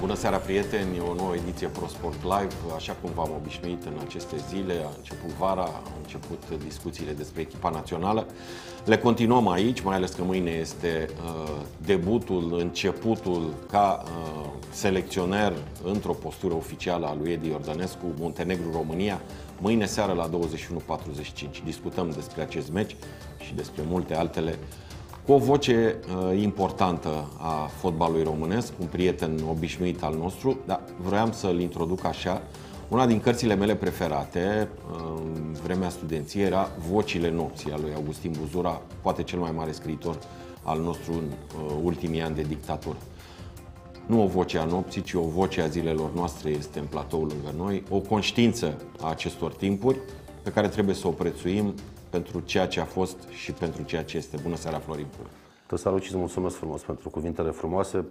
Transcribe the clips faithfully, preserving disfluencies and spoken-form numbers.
Bună seara, prieteni! E o nouă ediție ProSport Live. Așa cum v-am obișnuit în aceste zile, a început vara, au început discuțiile despre echipa națională. Le continuăm aici, mai ales că mâine este uh, debutul, începutul ca uh, selecționer într-o postură oficială a lui Edi Iordănescu, Muntenegru-România, mâine seară la douăzeci și unu patruzeci și cinci. Discutăm despre acest meci și despre multe altele. Cu o voce uh, importantă a fotbalului românesc, un prieten obișnuit al nostru, dar vroiam să-l introduc așa. Una din cărțile mele preferate uh, în vremea studenției era Vocile nopții, a lui Augustin Buzura, poate cel mai mare scriitor al nostru în uh, ultimii ani de dictatură. Nu o voce a nopții, ci o voce a zilelor noastre este în platoul lângă noi, o conștiință a acestor timpuri pe care trebuie să o prețuim pentru ceea ce a fost și pentru ceea ce este. Bună seara, Florin! Te salut și îți mulțumesc frumos pentru cuvintele frumoase.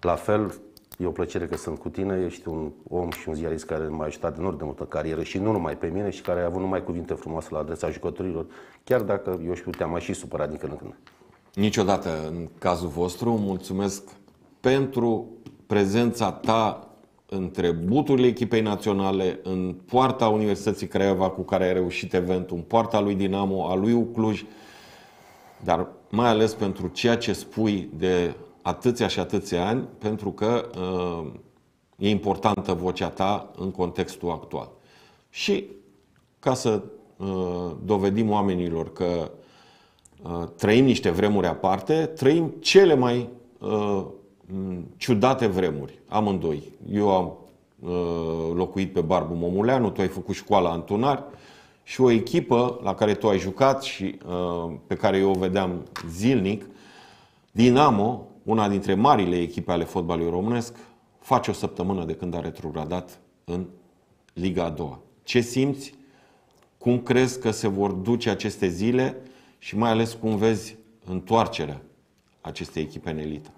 La fel, e o plăcere că sunt cu tine. Ești un om și un ziarist care m-a ajutat în de multă carieră și nu numai pe mine, și care a avut numai cuvinte frumoase la adresa jucătorilor, chiar dacă eu știu, te-am mai și supărat din când în când. Niciodată în cazul vostru. Mulțumesc pentru prezența ta între buturile echipei naționale, în poarta Universității Craiova, cu care ai reușit eventul, în poarta lui Dinamo, a lui U Cluj, dar mai ales pentru ceea ce spui de atâția și atâția ani, pentru că uh, e importantă vocea ta în contextul actual. Și ca să uh, dovedim oamenilor că uh, trăim niște vremuri aparte, trăim cele mai uh, ciudate vremuri, amândoi. Eu am uh, locuit pe Barbu Momuleanu, tu ai făcut școala în Tunari și o echipă la care tu ai jucat și uh, pe care eu o vedeam zilnic, Dinamo, una dintre marile echipe ale fotbalului românesc, face o săptămână de când a retrogradat în Liga a doua. Ce simți? Cum crezi că se vor duce aceste zile și mai ales cum vezi întoarcerea acestei echipe în elită?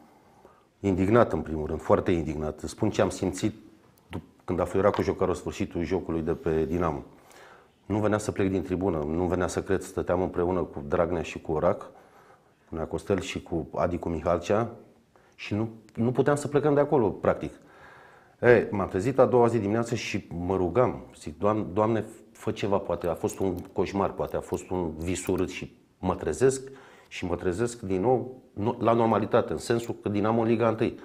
Indignat, în primul rând, foarte indignat. Spun ce am simțit când aflu era cu jocarul sfârșitul jocului de pe Dinamo. Nu venea să plec din tribună, nu venea să cred. Stăteam împreună cu Dragnea și cu Orac, cu Nea Costel și cu Adi, cu Mihalcea, și nu, nu puteam să plecăm de acolo, practic. M-am trezit a doua zi dimineață și mă rugam. Zic, Doamne, Doamne, fă ceva, poate a fost un coșmar, poate a fost un vis urât, și mă trezesc. Și mă trezesc din nou la normalitate, în sensul că Dinamo în Liga întâi.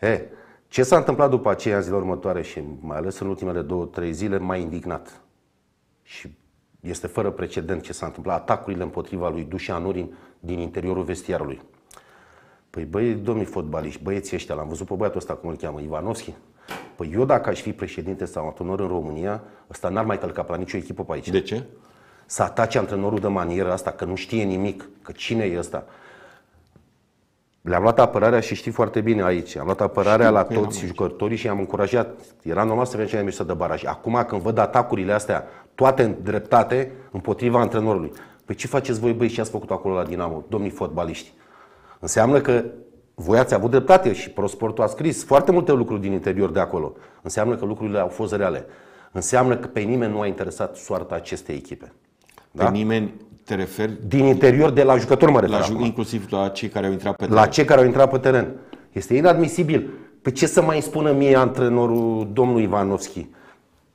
E, ce s-a întâmplat după aceea, în zilele următoare și mai ales în ultimele două, trei zile, m-a indignat. Și este fără precedent ce s-a întâmplat, atacurile împotriva lui Dușan Uhrin din interiorul vestiarului. Păi băi, domnii fotbaliști, băieții ăștia, l-am văzut pe băiatul ăsta, cum îl cheamă, Ivanovschi. Păi eu, dacă aș fi președinte sau antrenor în România, ăsta n-ar mai călca pe la nicio echipă pe aici. De ce? Să atace antrenorul de manieră asta, că nu știe nimic, că cine e ăsta. Le-am luat apărarea și știi foarte bine aici. Am luat apărarea la toți jucătorii și i-am încurajat. Era normal să vedem ce de baraj. Acum când văd atacurile astea, toate îndreptate împotriva antrenorului. Păi ce faceți voi, băi, ce ați făcut acolo la Dinamo, domnii fotbaliști? Înseamnă că voi ați avut dreptate și ProSportul a scris foarte multe lucruri din interior de acolo. Înseamnă că lucrurile au fost reale. Înseamnă că pe nimeni nu a interesat soarta acestei echipe. Da? Pe nimeni, te referi? Din interior, de la jucători mă refer. La, inclusiv la cei care au intrat pe teren. La cei care au intrat pe teren. Este inadmisibil. Pe ce să mai spună mie antrenorul, domnul Ivanovschi?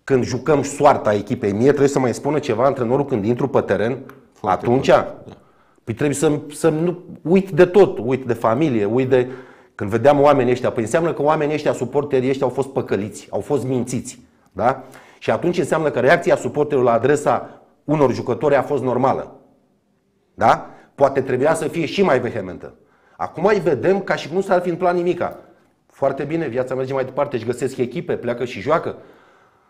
Când jucăm soarta echipei, mie trebuie să mai spună ceva antrenorul când intru pe teren? Foarte atunci? Da. Păi trebuie să, să nu uit de tot. Uit de familie, uit de... Când vedeam oamenii ăștia, păi înseamnă că oamenii ăștia, suporterii ăștia, au fost păcăliți, au fost mințiți. Da? Și atunci înseamnă că reacția suporterilor la adresa unor jucători a fost normală. Da? Poate trebuia să fie și mai vehementă. Acum îi vedem ca și cum nu s-ar fi întâmplat nimica. Foarte bine, viața merge mai departe, își găsesc echipe, pleacă și joacă.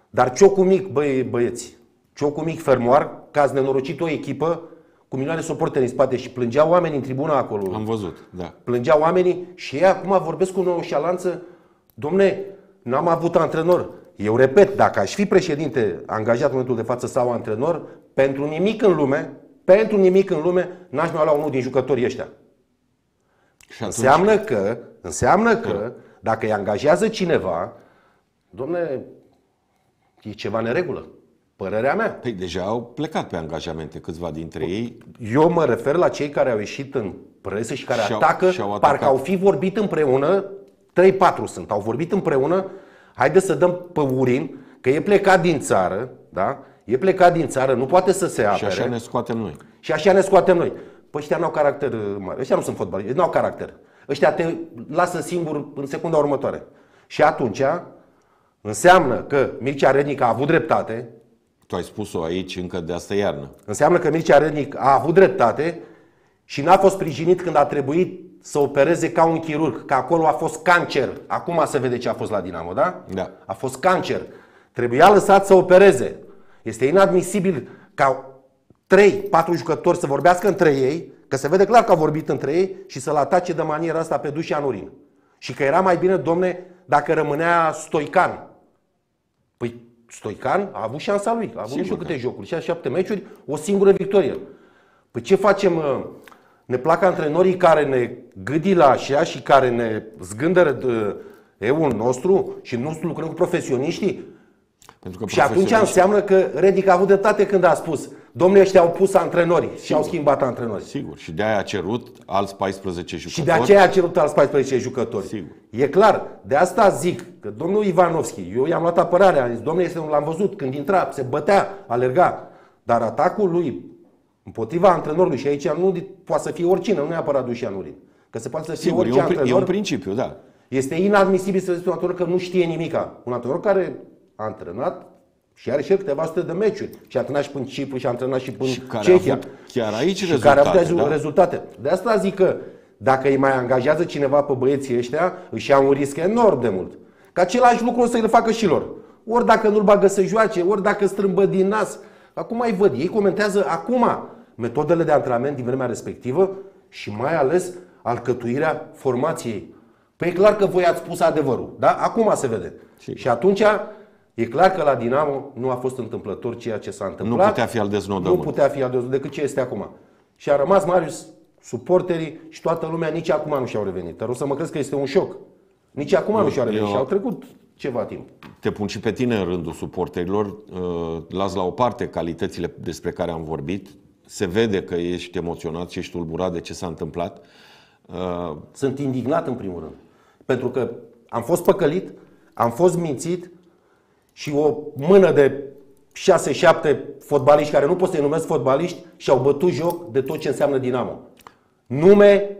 Dar ciocul mic, băie, băieți, ciocul mic fermoar, că ați nenorocit o echipă cu milioane suporteri în spate și plângeau oamenii în tribuna acolo. Am văzut, da. Plângeau oamenii și ei acum vorbesc cu nonșalanță. Domne, n-am avut antrenor. Eu repet, dacă aș fi președinte, angajat în momentul de față sau antrenor, pentru nimic în lume, pentru nimic în lume, n-aș mai lua unul din jucătorii ăștia. Și atunci... Înseamnă că, înseamnă că, dacă îi angajează cineva, domne, e ceva neregulă. Părerea mea. Păi deja au plecat pe angajamente câțiva dintre ei. Eu mă refer la cei care au ieșit în presă și care și atacă, și atacă, parcă au fi vorbit împreună trei patru sunt, au vorbit împreună, haide să dăm pe urim, că e plecat din țară, da? E plecat din țară, nu poate să se apere. Și așa ne scoatem noi. Și așa ne scoatem noi. Păi ăștia n-au caracter mare, ăștia nu sunt fotbaliști, n-au caracter. Ăștia te lasă singur în secunda următoare. Și atunci înseamnă că Mircea Rednic a avut dreptate. Tu ai spus-o aici încă de asta iarnă. Înseamnă că Mircea Rednic a avut dreptate și n-a fost sprijinit când a trebuit să opereze ca un chirurg, că acolo a fost cancer. Acum se vede ce a fost la Dinamo, da? Da. A fost cancer. Trebuia lăsat să opereze. Este inadmisibil ca trei patru jucători să vorbească între ei, că se vede clar că au vorbit între ei, și să-l atace de maniera asta pe Dușan Uhrin. Și că era mai bine, domne, dacă rămânea Stoican. Păi Stoican a avut șansa lui, a avut nu știu câte jocuri, șase șapte meciuri, o singură victorie. Păi ce facem? Ne plac antrenorii care ne gâdi la așa și care ne zgândără de eul nostru și nu lucrăm cu profesioniștii? Pentru că și atunci înseamnă că Rednic a avut dreptate când a spus: domnule, ăștia au pus antrenorii și au schimbat antrenorii. Sigur, și de aia a cerut alți paisprezece jucători. Și de aceea a cerut alți paisprezece jucători. Sigur. E clar, de asta zic că domnul Ivanovschi, eu i-am luat apărarea, am zis: domnule, l-am văzut când intra, se bătea, alerga, dar atacul lui împotriva antrenorului, și aici nu poate să fie oricine, nu neapărat Dușan Uhrin, că se poate să fie sigur, orice e un, antrenor. E un principiu, da. Este inadmisibil să zici un antrenor că nu știe nimica. Un antrenor care a antrenat și are și el câteva sute de meciuri. Și a antrenat și până Cipru, și a antrenat și până Cehia. Chiar aici și rezultate. Care a avut da? rezultate. De asta zic că dacă îi mai angajează cineva pe băieții ăștia, își ia un risc enorm de mult. Că același lucru o să îl facă și lor. Ori dacă nu-l bagă să joace, ori dacă strâmbă din nas. Acum îi văd. Ei comentează acum metodele de antrenament din vremea respectivă și mai ales alcătuirea formației. Păi e clar că voi ați spus adevărul. Da? Acum se vede. Sigur. Și atunci e clar că la Dinamo nu a fost întâmplător ceea ce s-a întâmplat. Nu putea fi al deznodământ. Nu putea fi al deznodământ decât ce este acum. Și a rămas, Marius, suporterii și toată lumea nici acum nu și-au revenit. Dar o să mă crezi că este un șoc. Nici acum eu, nu și-au revenit eu... și au trecut ceva timp. Te pun și pe tine în rândul suporterilor. Las la o parte calitățile despre care am vorbit. Se vede că ești emoționat și ești tulburat de ce s-a întâmplat. Sunt indignat în primul rând. Pentru că am fost păcălit, am fost mințit. Și o mână de șase șapte fotbaliști, care nu pot să-i numesc fotbaliști, și-au bătut joc de tot ce înseamnă Dinamo. Nume,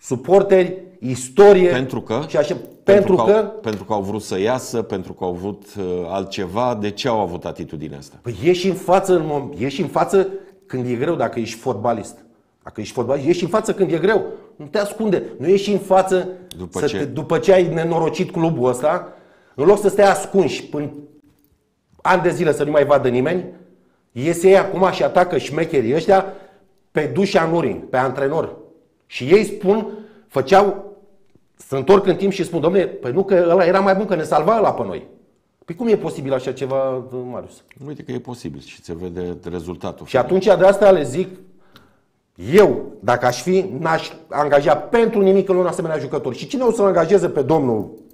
suporteri, istorie. Pentru că, și așa, pentru, pentru, că, că au, pentru că au vrut să iasă, pentru că au vrut altceva. De ce au avut atitudinea asta? Păi ieși în față, în, ieși în față când e greu, dacă ești fotbalist. Dacă ești fotbalist, ieși în față când e greu. Nu te ascunde. Nu ieși în față după, să ce? Te, după ce ai nenorocit clubul ăsta. În loc să stai ascunși până ani de zile să nu mai vadă nimeni, iese ei acum și atacă șmecherii ăștia pe Dușan Uhrin, pe antrenor. Și ei spun, făceau, se întorc în timp și spun: dom'le, păi nu că ăla era mai bun, că ne salva ăla pe noi. Păi cum e posibil așa ceva, Marius? Uite că e posibil și se vede rezultatul. Și atunci de asta le zic, eu, dacă aș fi, n-aș angaja pentru nimic în un asemenea jucător. Și cine o să-l angajeze pe domnul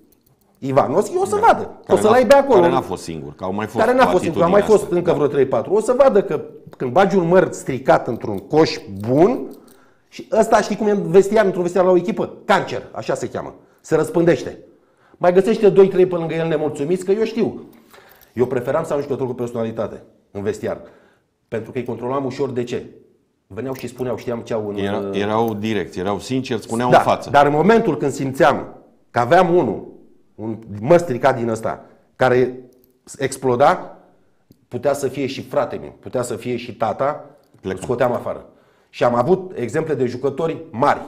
Ivanovschi, o să da, vadă, o să-l aibă acolo. Care n-a fost singur, că au mai fost, care n-a fost singur, au mai fost asta. Încă vreo trei patru. O să vadă că când bagi un măr stricat într-un coș bun, și ăsta știi cum e vestiar, într-un vestiar la o echipă? Cancer, așa se cheamă, se răspândește. Mai găsește doi trei pe lângă el nemulțumiți, că eu știu. Eu preferam să am jucător cu personalitate în vestiar, pentru că îi controlam ușor de ce. Veneau și spuneau, știam ce au în... Era, erau direct, erau sinceri, spuneau da, în față. Dar în momentul când simțeam că aveam unul, un măr stricat din ăsta, care exploda, putea să fie și frate meu, putea să fie și tata, îl scoteam afară. Și am avut exemple de jucători mari.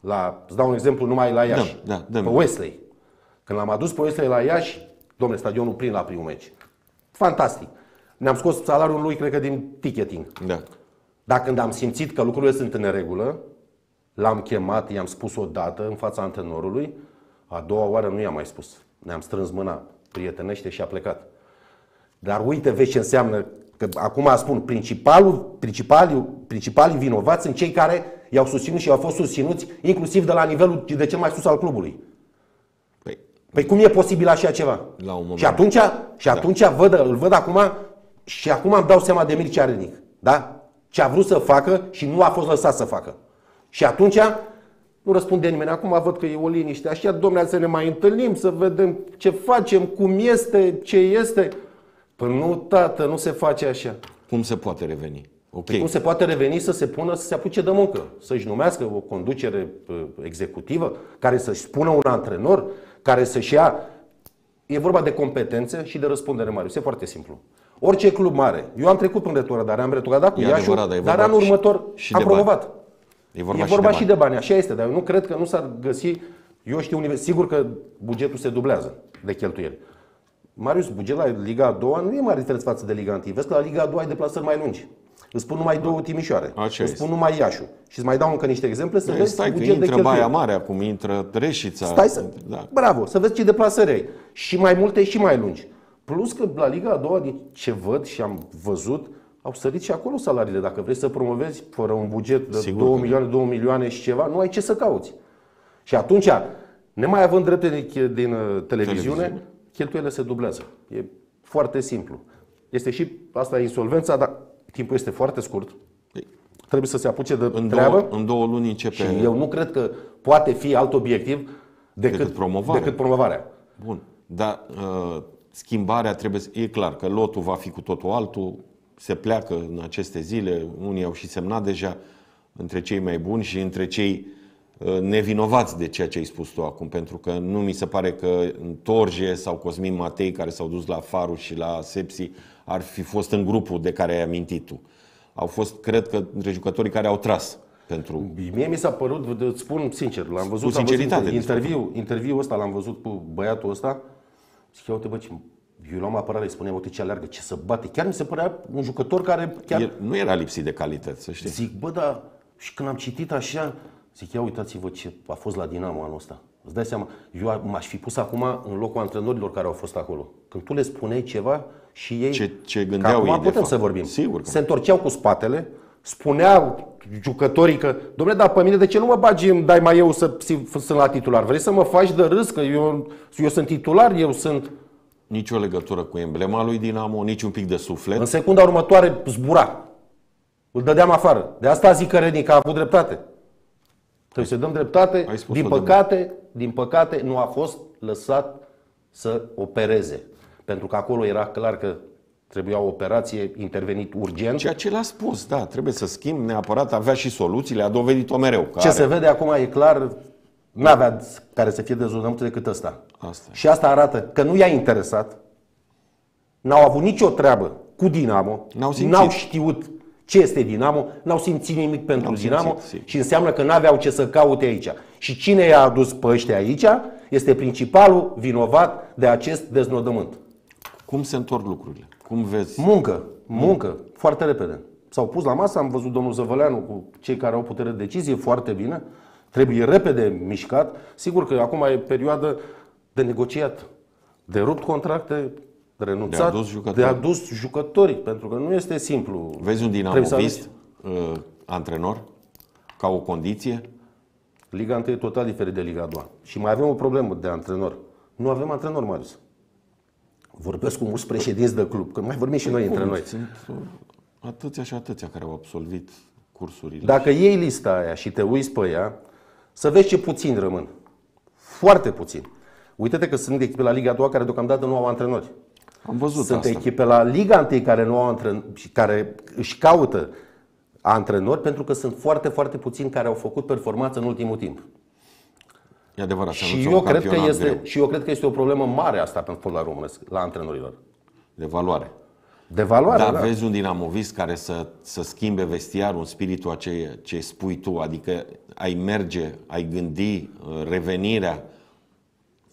La, îți dau un exemplu numai la Iași, da, da, pe Wesley. Când l-am adus pe Wesley la Iași, domnule, stadionul plin la primul meci. Fantastic. Ne-am scos salariul lui, cred că, din ticketing. Da. Dar când am simțit că lucrurile sunt în neregulă, l-am chemat, i-am spus odată în fața antrenorului. A doua oară nu i-am mai spus. Ne-am strâns mâna prietenește și a plecat. Dar uite, vezi ce înseamnă că acum spun, principalul, principalii, principalii vinovați sunt cei care i-au susținut și au fost susținuți inclusiv de la nivelul de cel mai sus al clubului. Păi, păi cum e posibil așa ceva? La un moment. Și atunci, și atunci da. văd, îl văd acum și acum îmi dau seama de Mircea Rednic. Da? Ce a vrut să facă și nu a fost lăsat să facă. Și atunci Nu răspunde nimeni. Acum văd că e o liniște. Așa, domnule, să ne mai întâlnim, să vedem ce facem, cum este, ce este. Păi nu, tată, nu se face așa. Cum se poate reveni? Okay. Cum se poate reveni să se pună, să se apuce de muncă, să-și numească o conducere executivă, care să-și spună un antrenor, care să-și ia... E vorba de competențe și de răspundere, Marius. E foarte simplu. Orice club mare, eu am trecut prin retrogradare, am retrogradat cu Iașul, dar anul următor am promovat. E vorba, e vorba și, de și de bani, așa este, dar eu nu cred că nu s-ar găsi, eu știu, sigur că bugetul se dublează de cheltuieli. Marius, bugetul la Liga a doua nu e mare diferență față de Liga întâi. Vezi că la Liga a doua ai deplasări mai lungi. Îți spun numai două Timișoare, Aceasta. îți spun numai Iașul. Și îți mai dau încă niște exemple să de vezi bugetul de cheltuieli. Stai că intră Baia Mare acum, intră Reșița. Stai să... Da. Bravo, să vezi ce deplasări ai. Și mai multe și mai lungi. Plus că la Liga a doua, ce văd și am văzut, au sărit și acolo salariile. Dacă vrei să promovezi fără un buget de Sigur două milioane, două milioane și ceva, nu ai ce să cauți. Și atunci, nemai având drepte din televiziune, televiziune, cheltuielile se dublează. E foarte simplu. Este și asta insolvența, dar timpul este foarte scurt. Trebuie să se apuce de în treabă. Două, în două luni începe. Și eu nu cred că poate fi alt obiectiv decât, decât, promovare. decât promovarea. Bun, dar... Uh... Schimbarea trebuie, e clar că lotul va fi cu totul altul, se pleacă în aceste zile, unii au și semnat deja între cei mai buni și între cei nevinovați de ceea ce ai spus tu acum, pentru că nu mi se pare că Torje sau Cosmin Matei, care s-au dus la Farul și la Sepsi, ar fi fost în grupul de care ai amintit tu. Au fost, cred că, între jucătorii care au tras. Pentru... Mie mi s-a părut, îți spun sincer, l-am văzut, cu sinceritate, am văzut interviu, interviul ăsta, l-am văzut cu băiatul ăsta. Zic, uite, bă, eu l-am apărat, îi spuneam, uite ce alergă, ce să bate. Chiar mi se părea un jucător care... Chiar... El nu era lipsit de calități, să știi. Zic, bă, da, și când am citit așa, zic, ia uitați-vă ce a fost la Dinamo anul ăsta. Îți dai seama, eu m-aș fi pus acum în locul antrenorilor care au fost acolo. Când tu le spuneai ceva și ei... Ce, ce gândeau ei, de fapt. Putem să vorbim. Sigur că... Se întorceau cu spatele, spuneau jucătorii că, dom'le, dar pe mine de ce nu mă bagi, îmi dai mai eu să sunt la titular? Vrei să mă faci de râs că eu, eu sunt titular, eu sunt... Nici o legătură cu emblema lui Dinamo, nici un pic de suflet. În secunda următoare zbura. Îl dădeam afară. De asta zic că Rednic a avut dreptate. Trebuie să dăm dreptate. Din păcate, din păcate, nu a fost lăsat să opereze. Pentru că acolo era clar că trebuia o operație, intervenit urgent. Ceea ce l-a spus, da, trebuie să schimb neapărat, avea și soluțiile, a dovedit-o mereu. Că ce are... se vede acum e clar, n-avea care să fie dezordonat decât ăsta. Asta. Și asta arată că nu i-a interesat, n-au avut nicio treabă cu Dinamo, n-au, n-au știut ce este Dinamo, n-au simțit nimic pentru n-au Dinamo simțit, și înseamnă că n-aveau ce să caute aici. Și cine i-a adus pe ăștia aici este principalul vinovat de acest deznodământ. Cum se întorc lucrurile? Cum vezi? Muncă, muncă, mm. foarte repede. S-au pus la masă, am văzut domnul Zăvăleanu cu cei care au putere de decizie, foarte bine. Trebuie repede mișcat. Sigur că acum e perioadă de negociat, de rupt contracte, de renunțat, de adus jucători. De adus jucători, pentru că nu este simplu. Vezi un dinamovist uh, antrenor ca o condiție? Liga întâi e total diferit de Liga a doua. Și mai avem o problemă de antrenor. Nu avem antrenor, Marius. Vorbesc cu mulți președinți de club, că mai vorbim și noi între noi. Sunt atâția și atâția care au absolvit cursurile. Dacă și... iei lista aia și te uiți pe ea, să vezi ce puțini rămân. Foarte puțini. Uite-te că sunt echipe la Liga a doua care deocamdată nu au antrenori. Am văzut sunt asta. Echipe la Liga întâi care, nu au antren... care își caută antrenori pentru că sunt foarte, foarte puțini care au făcut performanță în ultimul timp. E adevărat, și, eu cred că este, și eu cred că este o problemă mare asta pentru fotbalul românesc, la antrenorilor. De valoare. De valoare, Dar da. Vezi un dinamovist care să, să schimbe vestiarul, spiritul a ce, ce spui tu, adică ai merge, ai gândi revenirea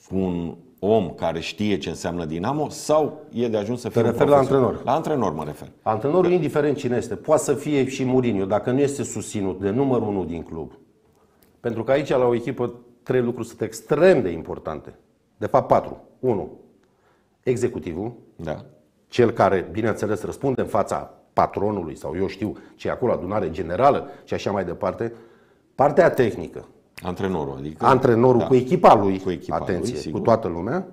cu un om care știe ce înseamnă Dinamo sau e de ajuns să fie Te refer la antrenor. La antrenor mă refer. Antrenorul, da. Indiferent cine este, poate să fie și Mourinho, dacă nu este susținut de numărul unu din club. Pentru că aici la o echipă trei lucruri sunt extrem de importante. De fapt, patru. Unu, executivul, da. Cel care, bineînțeles, răspunde în fața patronului sau eu știu ce e acolo, adunare generală și așa mai departe. Partea tehnică. Antrenorul. Adică, antrenorul da. Cu echipa lui, cu echipa atenție, lui, cu toată lumea.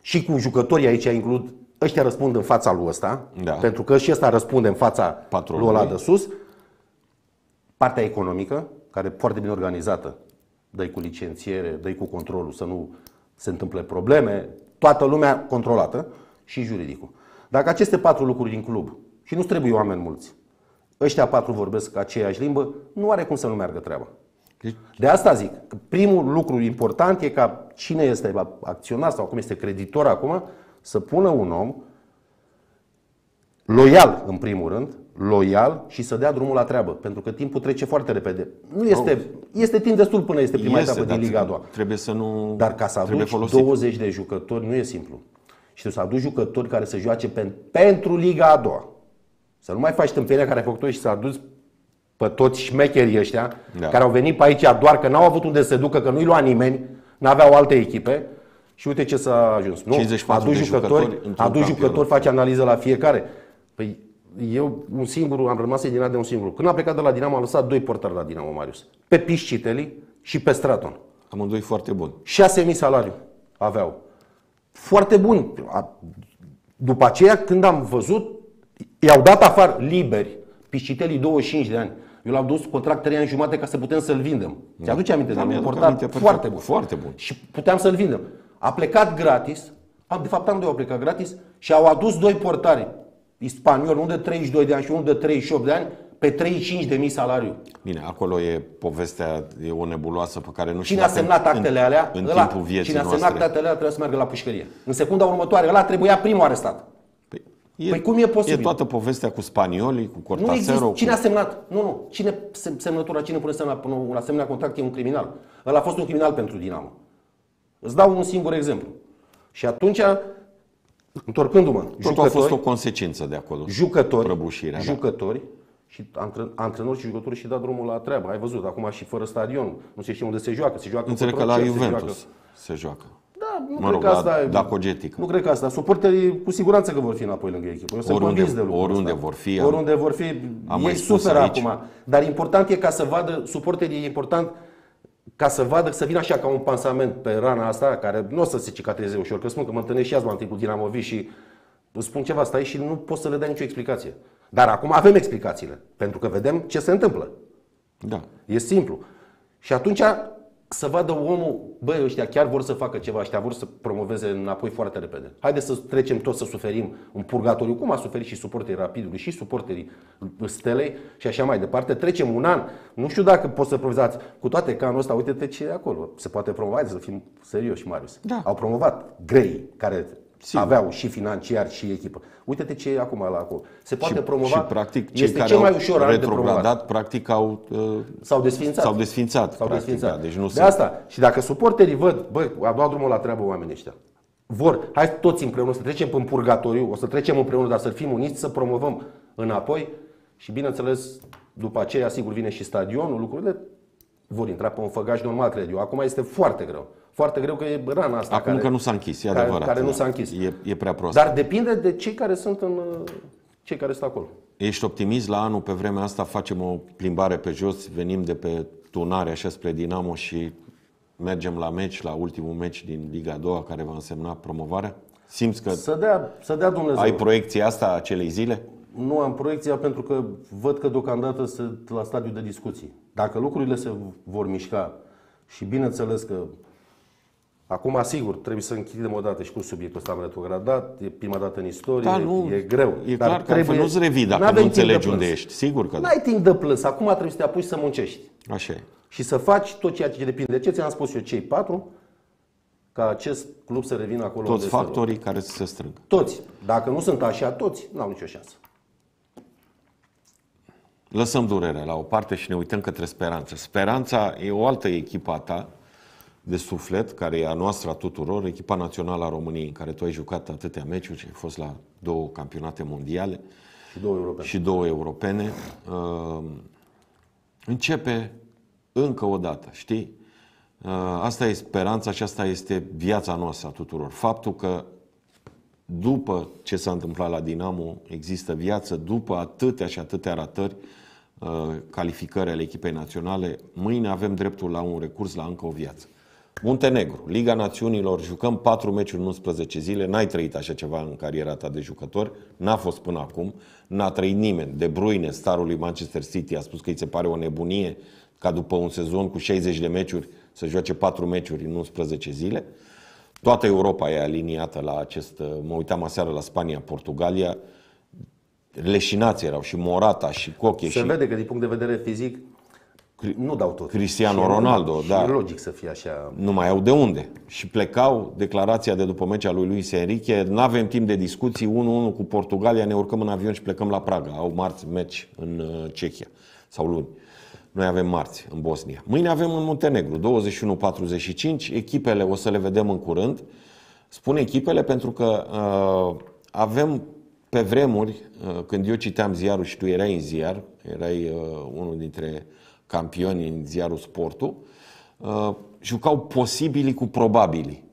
Și cu jucătorii aici includ, ăștia răspund în fața lui ăsta, da. Pentru că și ăsta răspunde în fața patronului. Lui ăla de sus. Partea economică, care e foarte bine organizată. dă-i cu licențiere, dă-i cu controlul, să nu se întâmple probleme, toată lumea controlată și juridicul. Dacă aceste patru lucruri din club, și nu trebuie oameni mulți, ăștia patru vorbesc aceeași limbă, nu are cum să nu meargă treaba. De asta zic, primul lucru important e ca cine este acționar sau cum este creditor acum, să pună un om loial, în primul rând, loial și să dea drumul la treabă, pentru că timpul trece foarte repede. Nu este, este timp destul până este prima este, etapă din Liga a doua. Trebuie să nu Dar ca să aduci folosit. douăzeci de jucători nu e simplu. Și trebuie să aduci jucători care să joace pe, pentru Liga a doua. Să nu mai faci tâmpenea care ai făcut și să aduci pe toți șmecherii ăștia, da, care au venit pe aici doar că n-au avut unde să se ducă, că nu-i lua nimeni, n-aveau alte echipe. Și uite ce s-a ajuns. Nu? Aduci jucători, jucători, aduci jucători, faci analiză la fiecare. Păi eu un singur, am rămas din de un singur. Când am plecat de la Dinamo, am lăsat doi portari la Dinamo, Marius. Pe Piscitelli și pe Straton. Amândoi foarte buni. șase mii salariu aveau. Foarte buni. După aceea, când am văzut, i-au dat afară liberi. Piscitelli douăzeci și cinci de ani. Eu l-am dus contract trei ani jumate ca să putem să-l vindem. Da. Ți-aduce aminte? Da, de un portar aminte foarte bun. Foarte bun. Și puteam să-l vindem. A plecat gratis. De fapt, amândoi au plecat gratis și au adus doi portari spaniol, unul de treizeci și doi de ani și unul de treizeci și opt de ani, pe treizeci și cinci de mii salariu. Bine, acolo e povestea, e o nebuloasă pe care nu știu. Cine a semnat actele alea, în, în ăla, timpul vieții cine a semnat noastre. actele alea trebuie să meargă la pușcărie. În secunda următoare, ăla trebuia primul arestat. Păi, e, păi cum e posibil? E toată povestea cu spaniolii, cu Cortasero. Cu... Cine a semnat? Nu, nu. Cine semnătura, cine pune semna, până un asemenea contract e un criminal. Ăla a fost un criminal pentru Dinamo. Îți dau un singur exemplu. Și atunci... Întorcându-mă, totul a fost o consecință de acolo. Jucători, jucători și antrenori și jucători și dat drumul la treabă. Ai văzut, acum și fără stadion, nu se știe unde se joacă, se joacă. Înțeleg că la Juventus se joacă. Da, nu mă rog, cred că asta, la, la nu cred că asta. Suporterii cu siguranță că vor fi înapoi lângă echipă. Eu sunt convins de lucrul Oriunde ăsta. vor fi. Oriunde vor fi, ei suferă aici. acum, dar important e ca să vadă suporterii, e important ca să vadă, să vină așa ca un pansament pe rana asta, care nu o să se cicatrizeze ușor, că spun că mă întâlnesc și azi la întâi cu Dinamovii și îți spun ceva, stai și nu poți să le dai nicio explicație. Dar acum avem explicațiile, pentru că vedem ce se întâmplă. Da. E simplu. Și atunci să vadă omul, băi, ăștia chiar vor să facă ceva, ăștia vor să promoveze înapoi foarte repede. Haideți să trecem toți să suferim un purgatoriu, cum a suferit și suporterii Rapidului și suporterii Stelei și așa mai departe. Trecem un an, nu știu dacă poți să promovați cu toate că anul ăsta, uite-te ce e acolo. Se poate promova, haideți să fim serioși, Marius. Da. Au promovat grei care Sim. aveau și financiar și echipă. Uite-te ce e acum la acolo. Se poate și, promova. Și practic cei este care cel mai ușor au retrogradat, practic au uh, s-au desfințat. S-au desfințat, s-au practic, desfințat. Da, deci nu de se... asta. Și dacă suporterii văd, băi, au dat drumul la treabă oamenii ăștia. Vor, hai toți împreună să trecem în purgatoriu, o să trecem împreună, dar să fim uniți, să promovăm înapoi și bineînțeles, după aceea sigur vine și stadionul, lucrurile vor intra pe un făgaș normal, cred eu. Acum este foarte greu. Foarte greu că e rana asta. Acum care, că nu s-a închis, e adevărat. Care nu s-a închis. E, e prea prost. Dar depinde de cei care sunt în, cei care sunt acolo. Ești optimist la anul, pe vremea asta facem o plimbare pe jos, venim de pe tunare așa spre Dinamo și mergem la meci, la ultimul meci din Liga a doua care va însemna promovarea? Simți că să dea, să dea Dumnezeu. Ai proiecția asta acelei zile? Nu am proiecția pentru că văd că deocamdată sunt la stadiu de discuții. Dacă lucrurile se vor mișca și bineînțeles că acum, sigur, trebuie să închidem o dată și cu subiectul ăsta am retrogradat, e prima dată în istorie, da, nu, e greu. E dar clar că trebuie... nu-ți revii dacă nu înțelegi unde ești, sigur că n-ai timp de plâns, acum trebuie să te apuci să muncești. Așa e. Și să faci tot ceea ce depinde de ce ți-am spus eu, cei patru, ca acest club să revină acolo. Toți unde factorii se care se strâng. Toți. Dacă nu sunt așa toți, n-au nicio șansă. Lăsăm durerea la o parte și ne uităm către Speranța. Speranța e o altă echipă a ta de suflet, care e a noastră a tuturor, echipa națională a României, în care tu ai jucat atâtea meciuri, ai fost la două campionate mondiale și două europene. Și două europene. Începe încă o dată, știi? Asta e speranța și asta este viața noastră a tuturor. Faptul că după ce s-a întâmplat la Dinamo, există viață, după atâtea și atâtea ratări, calificări ale echipei naționale, mâine avem dreptul la un recurs, la încă o viață. Muntenegru, Liga Națiunilor, jucăm patru meciuri în unsprezece zile, n-ai trăit așa ceva în cariera ta de jucător, n-a fost până acum, n-a trăit nimeni. De Bruyne, starul lui Manchester City, a spus că îi se pare o nebunie ca după un sezon cu șaizeci de meciuri să joace patru meciuri în unsprezece zile. Toată Europa e aliniată la acest... Mă uitam aseară la Spania, Portugalia. Leșinați erau și Morata și Coche. Se și... vede că din punct de vedere fizic nu dau tot. Cristiano și Ronaldo, da. E logic să fie așa. Nu mai au de unde. Și plecau, declarația de după meci a lui Luis Enrique, n-avem timp de discuții, unu unu cu Portugalia, ne urcăm în avion și plecăm la Praga. Au marți meci în Cehia sau luni. Noi avem marți în Bosnia. Mâine avem în Muntenegru, douăzeci și unu patruzeci și cinci. Echipele o să le vedem în curând. Spun echipele pentru că uh, avem pe vremuri, uh, când eu citeam ziarul și tu erai în ziar, erai uh, unul dintre campioni în ziarul Sportul, uh, jucau posibili cu probabili.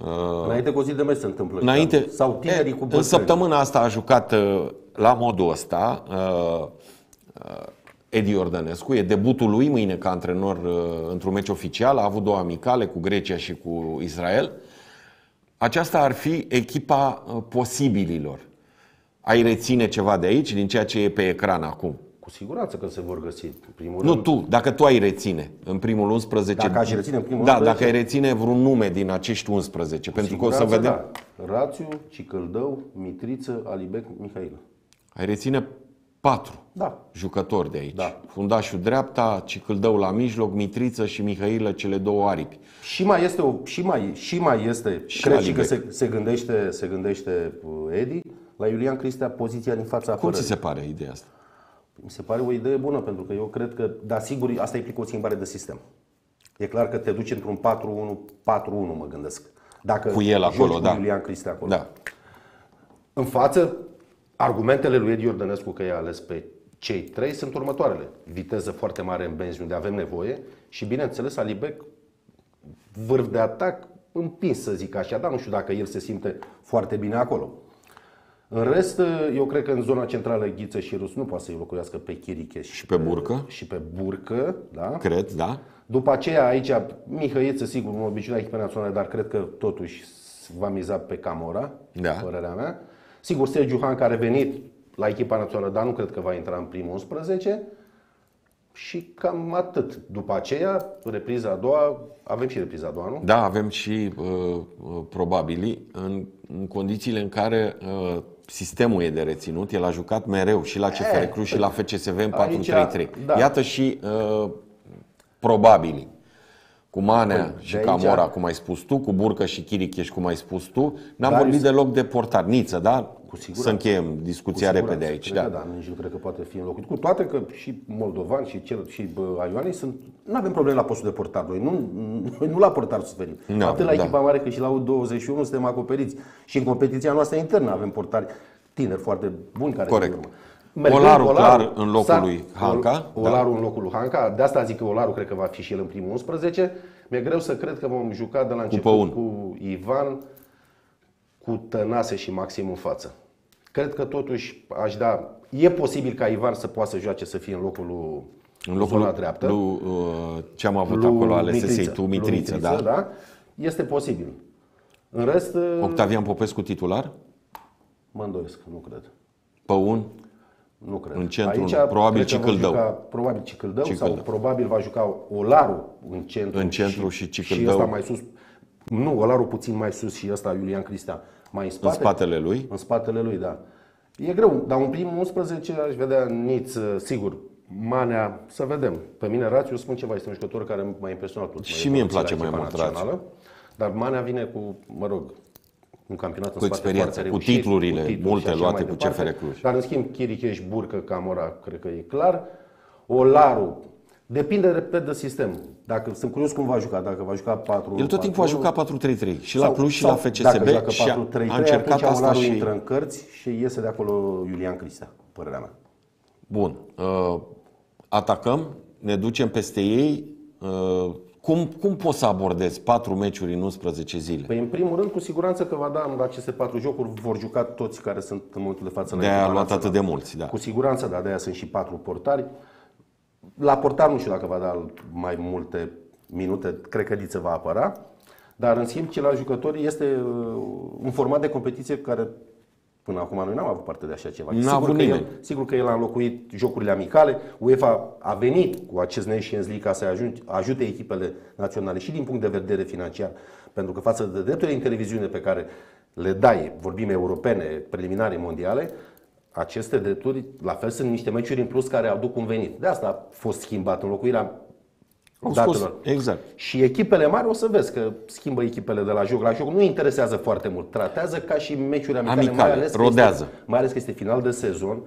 Uh, înainte cu o zi de mers se întâmplă. Înainte, sau tinerii cu bătrâni. În săptămâna asta a jucat uh, la modul ăsta uh, uh, Edi Iordănescu, e debutul lui mâine ca antrenor într-un meci oficial, a avut două amicale cu Grecia și cu Israel. Aceasta ar fi echipa posibililor. Ai reține ceva de aici, din ceea ce e pe ecran acum? Cu siguranță că se vor găsi. Primul nu rând... tu, dacă tu ai reține în primul unsprezece. Dacă aș reține în primul da, unsprezece. Dacă ai reține vreun nume din acești unsprezece, cu pentru că o să vedem. Da. Rațiu, Cicăldău, Mitriță, Alibec, Mihailă. Ai reține patru da. jucători de aici. Da. Fundașul dreapta, Cicâldău la mijloc, Mitriță și Mihailă, cele două aripi. Și mai este, o, și mai, și mai este și cred și că se, se, gândește, se gândește Edi, la Iulian Cristea poziția din fața apărării. Cum ți se pare ideea asta? Mi se pare o idee bună, pentru că eu cred că, dar sigur, asta implică o schimbare de sistem. E clar că te duci într-un patru unu patru unu, mă gândesc. Dacă cu el acolo, cu da. Iulian Cristea acolo. Da. În față, argumentele lui Edi Iordănescu că i-a ales pe cei trei sunt următoarele. Viteză foarte mare în benzi unde avem nevoie și, bineînțeles, Alibec, vârf de atac împins, să zic așa, dar nu știu dacă el se simte foarte bine acolo. În rest, eu cred că în zona centrală Ghiță și Rus nu poate să-i locuiască pe Chiricheș și, și pe Burcă. Și pe Burcă, da. Cred, da. După aceea, aici, Mihăieță, sigur, un obicei la echipe naționale, dar cred că totuși va miza pe Camora, da. Părerea mea. Sigur, Sergiu Hanca a revenit la echipa națională, dar nu cred că va intra în primul unsprezece. Și cam atât. După aceea, repriza a doua, avem și repriza a doua, nu? Da, avem și uh, probabili în, în condițiile în care uh, sistemul e de reținut. El a jucat mereu și la C F R Cluj și la F C S B în patru trei trei. Da. Iată și uh, probabili. Cu Manea și Camora, cum ai spus tu, cu Burcă și Chiricheș, cum ai spus tu. N-am vorbit eu... deloc de portarniță, da? Să încheiem discuția repede aici. Da, da, nici nu cred că poate fi înlocuit. Cu toate că și moldovan și, cel, și aioanii sunt... Nu avem probleme la postul de portar. Noi nu, nu la portar suferim. No, atât la echipa da. mare cât și la U douăzeci și unu suntem acoperiți. Și în competiția noastră internă avem portari tineri foarte buni care Corect. Sunt Olaru, clar, în locul lui Hanca. Olaru da. în locul lui Hanca. De asta zic că Olaru cred că va fi și el în primul unsprezece. Mi-e greu să cred că vom juca de la început cu Ivan, cu Tănase și Maxim în față. Cred că totuși aș da... E posibil ca Ivan să poată să joace, să fie în locul lui... În locul zona dreaptă. Lu, uh, ce am avut acolo, alesesei tu, Mitriță. Da. Da. Este posibil. În rest... Octavian Popescu titular? Mă îndoresc, nu cred. Păun? Nu cred. În centru, aici, probabil Cicăldău. Probabil Cicăldău sau probabil va juca Olaru în centru, în centru și, și Cicăldău. Și ăsta mai sus. Nu, Olaru puțin mai sus și ăsta Iulian Cristea mai în, spate, în spatele lui. În spatele lui, da. E greu, dar în primul unsprezece aș vedea Niț, sigur, Manea, să vedem. Pe mine Rațiu, spun ceva, este un jucător care m-a impresionat. Și mie îmi place mai mult Rațiu. Dar Manea vine cu, mă rog, un campionat cu experiență, cu titlurile, cu titluri multe luate cu C F R Cluj. Dar în schimb Chiricheș, Burcă, Camora, cred că e clar. Olaru, depinde repede de sistem. Dacă sunt curios cum va juca, dacă va juca patru. El tot timpul a jucat patru trei trei și sau, la Cluj și la F C S B și a, a încercat asta și intră în cărți și iese de acolo Iulian Cristea, părerea mea. Bun, uh, atacăm, ne ducem peste ei. Uh, Cum, cum poți să abordezi patru meciuri în unsprezece zile? Păi, în primul rând, cu siguranță că va da în aceste patru jocuri vor juca toți care sunt în momentul de față. De-aia a luat atât de mulți, da. Cu siguranță, da, de-aia sunt și patru portari. La portar nu știu dacă va da mai multe minute, cred că Liță va apăra. Dar, în schimb, ceilalți jucători este un format de competiție care Până acum noi n-am avut parte de așa ceva. Sigur că, el, sigur că el a înlocuit jocurile amicale. UEFA a venit cu acest Nations League ca să ajute, ajute echipele naționale și din punct de vedere financiar. Pentru că față de drepturile în televiziune pe care le dai, vorbim europene, preliminare, mondiale, aceste drepturi, la fel, sunt niște meciuri în plus care aduc un venit. De asta a fost schimbat înlocuirea datelor. Exact. Și echipele mari o să vezi că schimbă echipele de la joc la joc. Nu interesează foarte mult. Tratează ca și meciuri amicale, amicale mai ales rodează. Este, mai ales că este final de sezon,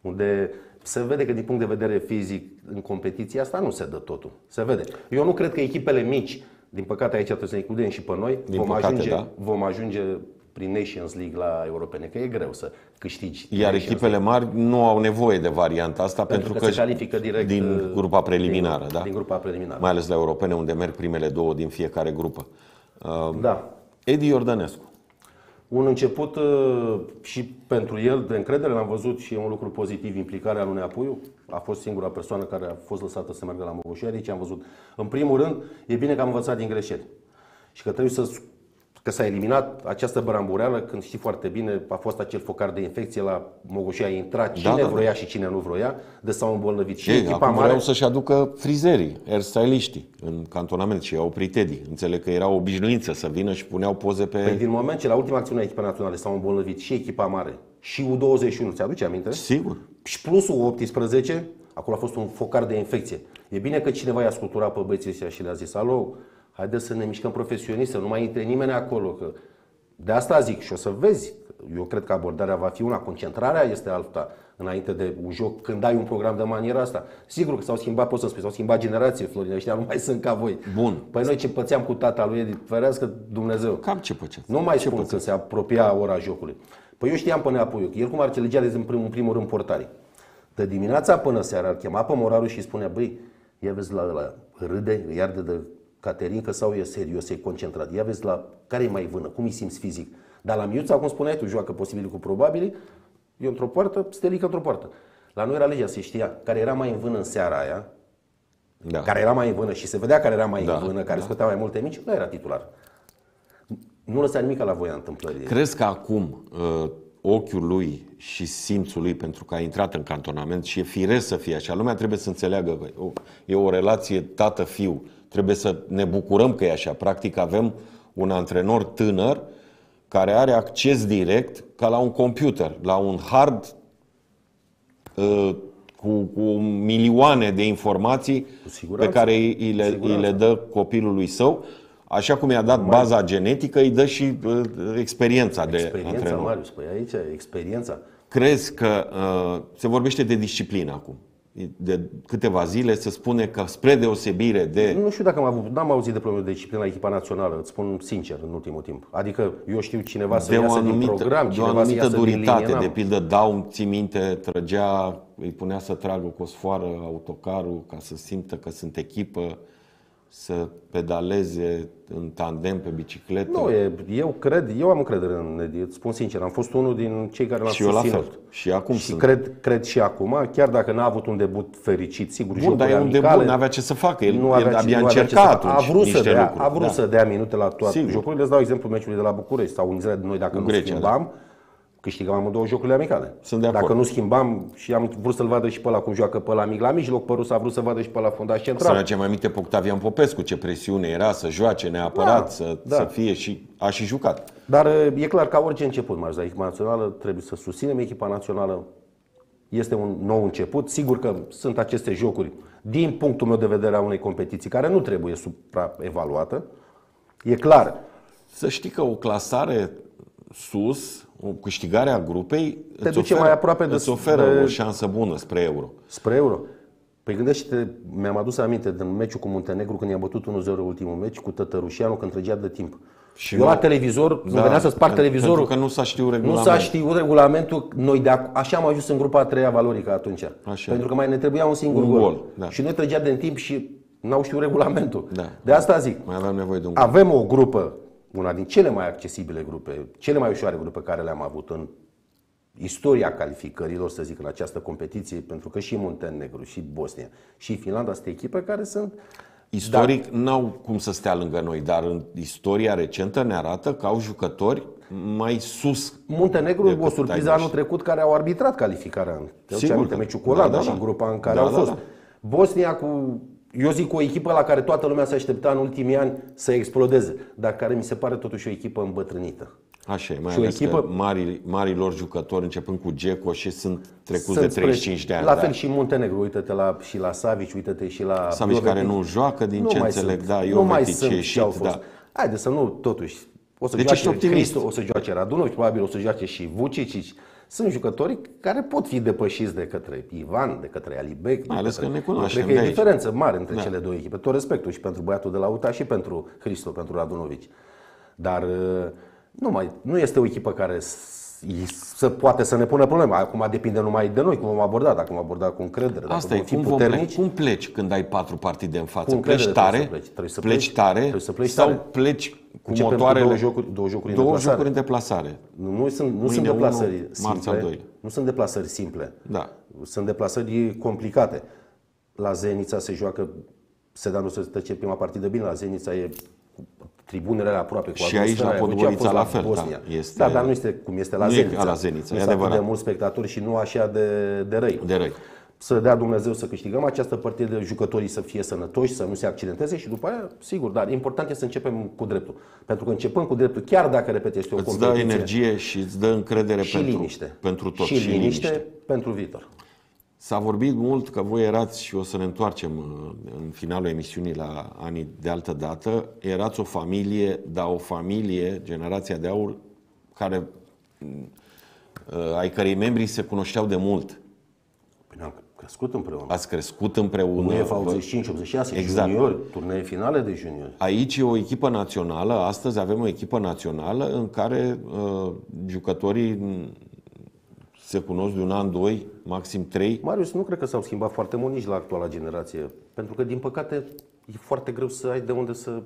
unde se vede că din punct de vedere fizic în competiția asta nu se dă totul. Se vede. Eu nu cred că echipele mici, din păcate aici trebuie să ne includem și pe noi, din vom, păcate, ajunge, da. vom ajunge prin Nations League la europene, că e greu să câștigi. Iar Nations echipele mari nu au nevoie de varianta asta pentru, pentru că, că se califică direct din grupa preliminară, din, da? Din grupa preliminară. Mai ales la europene, unde merg primele două din fiecare grupă. Da. Edi Iordănescu. Un început și pentru el de încredere, l-am văzut și e un lucru pozitiv, implicarea lui Neapuiu. A fost singura persoană care a fost lăsată să meargă la Mogoșoaia, deci am văzut. În primul rând, e bine că am învățat din greșeli și că trebuie să că s-a eliminat această brambureală, când știi foarte bine, a fost acel focar de infecție la Mogoșoaia, a intrat cine da, da, vroia da. și cine nu vroia, de s-au îmbolnăvit. Și ei, echipa acum mare... vreau să-și aducă frizerii, hairstyliștii în cantonament și i-au oprit Edi. Înțeleg că era o obișnuință să vină și puneau poze pe... Păi din moment ce la ultima acțiune a echipei naționale s-au îmbolnăvit și echipa mare și U douăzeci și unu, ți-aduce aminte? Sigur. Și plus U optsprezece, acolo a fost un focar de infecție. E bine că cineva i-a scuturat pe băieții ăștia și le-a zis: alo, haideți să ne mișcăm profesionist, să nu mai intre nimeni acolo. Că de asta zic și o să vezi. Eu cred că abordarea va fi una, concentrarea este alta înainte de un joc, când ai un program de maniera asta. Sigur că s-au schimbat, pot să spui, s-au schimbat generații, Florine, ăștia nu mai sunt ca voi. Bun. Păi noi ce pățeam cu tata lui, ferească Dumnezeu. Cam ce pățeam. Nu mai ce spun pățeam. Că se apropia ora jocului. Păi eu știam până apoi, el cum ar celegea în primul, în primul rând portarii. De dimineața până seara ar chema pe Moraru și spunea: băi, ia vezi la ăla, râde, iarde de Caterinca sau e serios, e concentrat. Ia vezi la care e mai vână, cum îi simți fizic. Dar la Miuța, cum spuneai tu, joacă posibil cu probabili, eu într-o poartă, Stelica într-o poartă. La noi era legea, se știa care era mai în vână în seara aia, da. care era mai în vână și se vedea care era mai da. în vână, care da. scotea mai multe mici, nu era titular. Nu lăsa nimic la voia întâmplării. Crezi că acum ochiul lui și simțul lui, pentru că a intrat în cantonament și e firesc să fie așa, lumea trebuie să înțeleagă că e o relație tată-fiu. Trebuie să ne bucurăm că e așa. Practic avem un antrenor tânăr care are acces direct, ca la un computer, la un hard cu, cu milioane de informații pe care îi le, îi le dă copilului său. Așa cum i-a dat Marius. baza genetică, îi dă și experiența de experiența, antrenor. Marius, păi aici, experiența. Crezi că uh, se vorbește de disciplină acum? De câteva zile se spune că, spre deosebire de... Nu știu dacă am avut, n-am auzit de probleme de disciplină la echipa națională, îți spun sincer, în ultimul timp. Adică eu știu cineva să iasă anumită, din program, cineva de o anumită duritate, linie, de pildă Daum, ții minte, trăgea, îi punea să tragă cu o sfoară autocarul ca să simtă că sunt echipă, să pedaleze în tandem pe bicicletă. Nu, e, eu cred, eu am încredere în Edi, îți spun sincer, am fost unul din cei care l-am susținut. Și acum și sunt. Cred, cred și acum, chiar dacă n-a avut un debut fericit, sigur, Bun, dar e un debut, n-avea ce să facă, el, nu avea, el abia nu încerca avea atunci. A vrut să dea, a vrut da. să dea minute la toate sigur. jocurile, îți dau exemplu meciului de la București sau în zile de noi, dacă nu schimbam, da. câștigam amândouă jocurile amicale. Sunt de acord. Dacă nu schimbam, și am vrut să-l vadă și pe ăla cum joacă pe ăla mic la mijloc, pe Rus a vrut să vadă și pe ăla fundaș central. Să facem mai minte pe Octavian Popescu, ce presiune era să joace neapărat, da, să, da. să fie și a și jucat. Dar e clar că orice început, mai ales echipa națională, trebuie să susținem echipa națională. Este un nou început. Sigur că sunt aceste jocuri, din punctul meu de vedere, a unei competiții care nu trebuie supraevaluată. E clar. Să știi că o clasare sus, câștigarea grupei, te duce oferă, mai aproape de îți oferă de... o șansă bună spre euro. Spre euro. Păi gândește-te, mi-am adus aminte din meciul cu Muntenegru, când i-a bătut unu zero ultimul meci, cu Tătărușianu, când trăgea de timp. Și eu nu... la televizor, da, nu venea să sparg televizorul. Pentru că nu s-a știut regulamentul. Nu s-a știut regulamentul. Noi de ac- Așa am ajuns în grupa a treia valorică atunci. Așa. Pentru că mai ne trebuia un singur un gol. gol. Da. Și noi trăgea de timp și n-au știut regulamentul. Da. De asta zic. Mai aveam nevoie de un gol. Avem o grupă, una din cele mai accesibile grupe, cele mai ușoare grupe care le-am avut în istoria calificărilor, să zic, în această competiție, pentru că și Muntenegru, și Bosnia, și Finlanda sunt echipe care sunt... Istoric, dar... n-au cum să stea lângă noi, dar în istoria recentă ne arată că au jucători mai sus. Muntenegru, o surpriză anul trecut, care au arbitrat calificarea. Te aminte meciul cu Olanda și grupa în care au fost. Bosnia cu, eu zic, o echipă la care toată lumea se aștepta în ultimii ani să explodeze, dar care mi se pare totuși o echipă îmbătrânită. Așa e, mai ales echipă... că marii, marii lor jucători, începând cu Geco, și sunt trecuți de treizeci și cinci de ani. La fel da. și Muntenegru, uite-te la, și la Savici, uite-te și la... Savici care nu joacă, din nu ce înțeleg, sunt. da, eu nu mai sunt ieșit, ce au fost. Da. Haide să nu, totuși, o să, deci joace Cristo, o să joace Radunovici, probabil o să joace și Vucicici. Sunt jucători care pot fi depășiți de către Ivan, de către Alibec. Mai ales că ne cunoaștem de aici. E diferență mare între da. cele două echipe. Tot respectul și pentru băiatul de la U ta și pentru Cristo, pentru Radunovici. Dar... Nu, mai, nu este o echipă care să poate să ne pună probleme. Acum depinde numai de noi cum vom aborda, dacă vom aborda cu încredere. Asta e, cum, puternici, cum pleci când ai patru partide în față? Pleci tare, să pleci. Să pleci, pleci tare, trebuie să pleci sau tare. Pleci cu Începem motoarele, cu două jocuri, două jocuri, două în, deplasare. jocuri în deplasare. Nu sunt, nu sunt deplasări simple. Nu sunt deplasări simple. Da. Sunt deplasări complicate. La Zenica se joacă, Sedanul se trece prima partidă bine, la Zenica e... Tribunele alea aproape cu și aici la Podgorița la fel, Bosnia. Da, este... da, dar nu este cum este la Zenica. Nu Zenica, e adevărat. Nu de mulți spectatori și nu așa de, de, răi. de răi. Să dea Dumnezeu să câștigăm această partidă, jucătorii să fie sănătoși, să nu se accidenteze și după aia, sigur, dar important este să începem cu dreptul. Pentru că începând cu dreptul, chiar dacă, repet, este o competiție... Îți dă energie și îți dă încredere și pentru, liniște. pentru tot. Și, și liniște, liniște pentru viitor. S-a vorbit mult că voi erați, și o să ne întoarcem în finalul emisiunii la anii de altă dată, erați o familie, dar o familie, generația de aur, care, ai cărei membrii se cunoșteau de mult. Păi am crescut împreună. Ați crescut împreună. U E F A optzeci și cinci optzeci și șase, exact. Juniori, turnee finale de juniori. Aici e o echipă națională, astăzi avem o echipă națională în care uh, jucătorii... se cunosc de un an, doi, maxim trei. Marius, nu cred că s-au schimbat foarte mult nici la actuala generație. Pentru că, din păcate, e foarte greu să ai de unde să,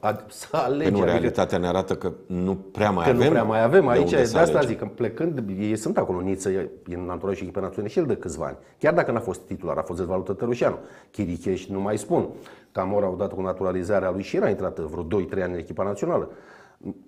a, să alegi. Păi nu, realitatea ne arată că nu prea mai că avem. Că nu prea mai avem. Aici, de, de asta zic, că plecând, ei sunt acolo. Niță e în anturaj și echipa națională și el de câțiva ani. Chiar dacă n-a fost titular, a fost dezvalută Tărușeanu. Chiricheș, nu mai spun. Camora au dat cu naturalizarea lui și era intrat vreo doi trei ani în echipa națională.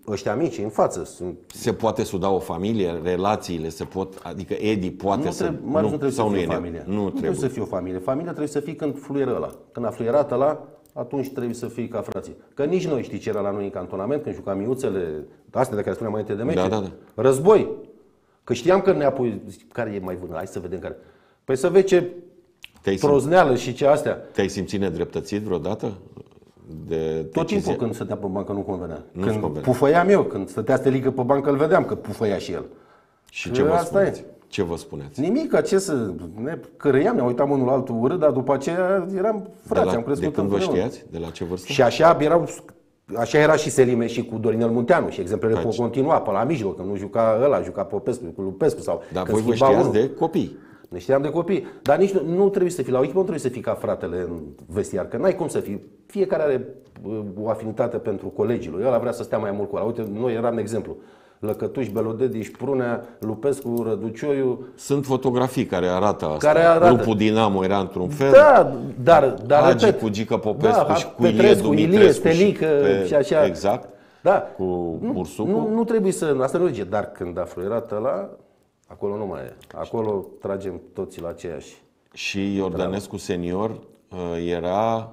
Ăștia mici, în față sunt... Se poate suda o familie, relațiile se pot... Adică Edi poate nu trebuie, să... Marius, nu, nu trebuie sau să fie o familie. Nu, nu trebuie. trebuie să fie o familie. Familia trebuie să fie când fluieră ăla. Când a fluierat ăla, atunci trebuie să fii ca frații. Că nici noi știi ce era la noi în cantonament, când jucam miuțele, astea de care spuneam mai înainte de meci. Da, da, da. Război. Că știam că ne apoi... Care e mai bună? Hai să vedem care... Păi să vezi ce prozneală și ce astea. Te-ai simțit nedreptățit vreodată? De Tot timpul când stătea pe bancă nu convenea. Nu-și când convenea. Pufăiam eu, când stătea să te ligă pe bancă, îl vedeam că pufăia și el. Și ce vă, spuneți? ce vă spuneți? Nimic, ce să ne cărăiam, ne uitam unul altul urât, dar după aceea eram frați, am crescut. De când împreună. Vă știați? De la ce vârstă? Și așa erau, așa era și Selime și cu Dorinel Munteanu și exemplele pot continua pe la mijloc, când nu juca ăla, juca Popescu, cu Lupescu sau... Dar voi vă știați unul. de copii. Ne știam de copii, dar nici nu, nu trebuie să fii la o echipă, nu trebuie să fii ca fratele în vestiar, că n-ai cum să fii. Fiecare are o afinitate pentru colegii lui. Ăla vrea să stea mai mult cu ăla. Uite, noi eram de exemplu. Lăcătuș, Belodediș, Prunea, Lupescu, Răducioiu. Sunt fotografii care arată asta. Care arată. Grupul Dinamo era într-un fel. Da, dar... dar Hagi repet, cu Gică Popescu da, și cu Petrescu, Ilie, Dumitrescu Ilie, Stelică și, și așa. Exact. Da. Cu nu, Bursucu. Nu, nu trebuie să... Asta nu e, dar când a fluierat ăla... Acolo nu mai e. Acolo tragem toți la aceeași. Și Iordănescu senior era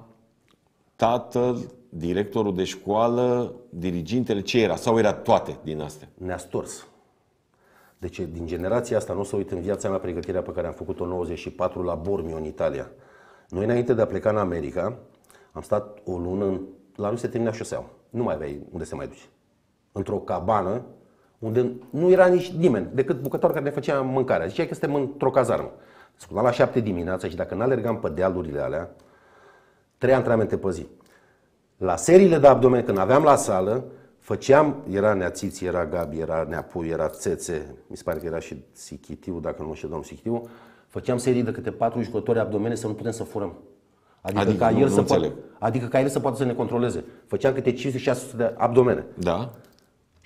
tatăl, directorul de școală, dirigintele, ce era? Sau era toate din astea? Ne-a stors. Deci din generația asta, nu o să uit în viața mea pregătirea pe care am făcut-o în nouăzeci și patru la Bormio, în Italia. Noi înainte de a pleca în America, am stat o lună, la noi se termina șoseaua. Nu mai aveai unde să mai duci. Într-o cabană, unde nu era nici nimeni, decât bucător care ne făcea mâncarea. Zicea că suntem într-o cazarmă. Sculam la șapte dimineața și dacă n-alergam pe dealurile alea, trei antrenamente pe zi. La seriile de abdomen, când aveam la sală, făceam, era Neațiți, era Gabi, era Neapui, era Țețe, mi se pare că era și Sichitiu, dacă nu mă știu, domnul Sichitiu, făceam serii de câte patru jucători abdomene să nu putem să furăm. Adică, adică, ca nu, el nu să poate, adică ca el să poată să ne controleze. Făceam câte cinci sute șase sute de abdomene. Da.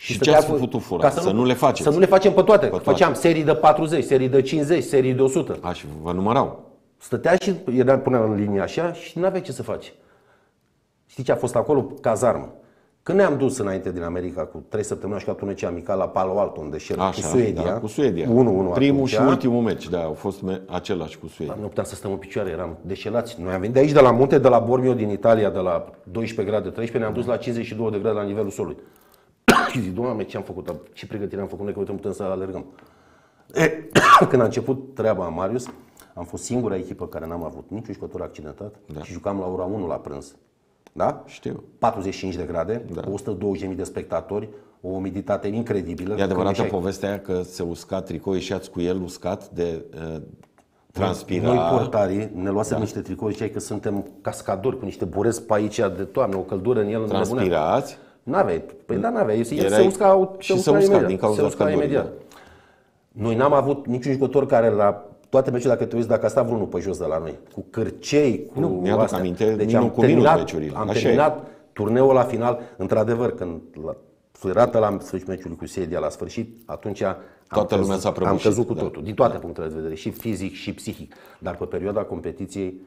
Și, și ce ați făcut fura? Să, să nu le faceți. Să nu le facem pe toate. Pe toate. Făceam serii de patruzeci, serii de cincizeci, serii de o sută. A, și vă numărau. Stătea și puneam în linie așa și nu aveai ce să faci. Știi ce a fost acolo? Cazarmă. Când ne-am dus înainte din America cu trei săptămâni, așa că atunci amical la Palo Alto, în deșert, cu Suedia. Da, cu Suedia. unu unu Primul și ultimul meci, da, a fost același cu Suedia. Nu puteam să stăm în picioare, eram deșelați. Noi am venit de aici, de la munte, de la Bormio din Italia, de la doisprezece grade, treisprezece, ne-am dus la cincizeci și două de grade la nivelul solului. Și zic, Doamne, ce am făcut? Ce pregătire am făcut noi, că uite, nu putem să alergăm. Când a început treaba Marius, am fost singura echipă care n-am avut niciun jucător accidentat, da. Și jucam la ora unu la prânz. Da? Știu. patruzeci și cinci de grade, da. o sută douăzeci de mii de spectatori, o umiditate incredibilă. E adevărată povestea aia că se usca tricou, ieșeați cu el uscat de uh, transpira. Noi portarii ne luasem, da, niște tricouri, ziceai că suntem cascadori cu niște burezi pe aici de toamnă, o căldură în el. Transpirați? N-aveai. Păi da, n-aveai. Se usca, și se, se usca imediat. Din cauza se usca imediat. Da. Noi n-am avut niciun jucător care la toate meciurile, dacă te uiți, dacă a stat vreunul pe jos de la noi, cu cărcei, cu nu, mi-aduc aminte, deci am cu terminat, am terminat turneul la final, într-adevăr, când la fluierată la sfârșit meciului cu Suedia la sfârșit, atunci am toată căzut, lumea s-a prăbușit, am căzut cu totul, da, din toate, da, punctele de vedere, și fizic și psihic. Dar pe perioada competiției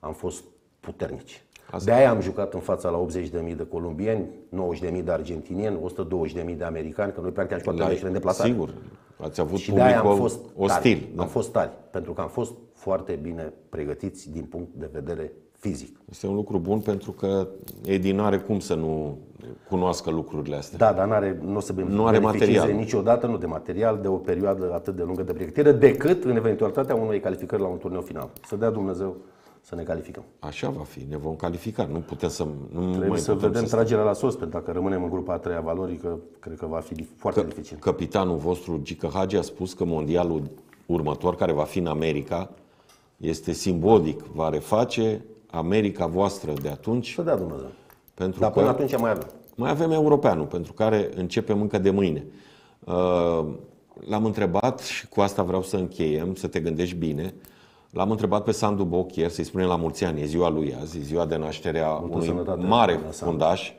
am fost puternici. Asta. De aia am jucat în fața la optzeci de mii de colombieni, nouăzeci de mii de argentinieni, o sută douăzeci de mii de americani, că noi practic am jucat la meciurile în deplasare. Sigur. Ați avut și public am fost ostil. Tari. Da? Am fost tari, pentru că am fost foarte bine pregătiți din punct de vedere fizic. Este un lucru bun, pentru că Edi nu are cum să nu cunoască lucrurile astea. Da, dar n-are, n-o să nu are material niciodată, nu de material, de o perioadă atât de lungă de pregătire, decât în eventualitatea unei calificări la un turneu final. Să dea Dumnezeu să ne calificăm. Așa va fi, ne vom califica. Nu putem să nu Trebuie mai să putem vedem să tragerea la sos, pentru că dacă rămânem în grupa a treia valorică, cred că va fi foarte că, dificil. Capitanul vostru, Gică Hagi, a spus că mondialul următor, care va fi în America, este simbolic. Va reface America voastră de atunci. Să dea Dumnezeu. Pentru Dar că până atunci mai avem. Mai avem europeanul, pentru care începem încă de mâine. L-am întrebat și cu asta vreau să încheiem, să te gândești bine. L-am întrebat pe Sandu Boc ieri, să-i spunem la mulți ani, e ziua lui azi, e ziua de naștere a unui mare fundaș,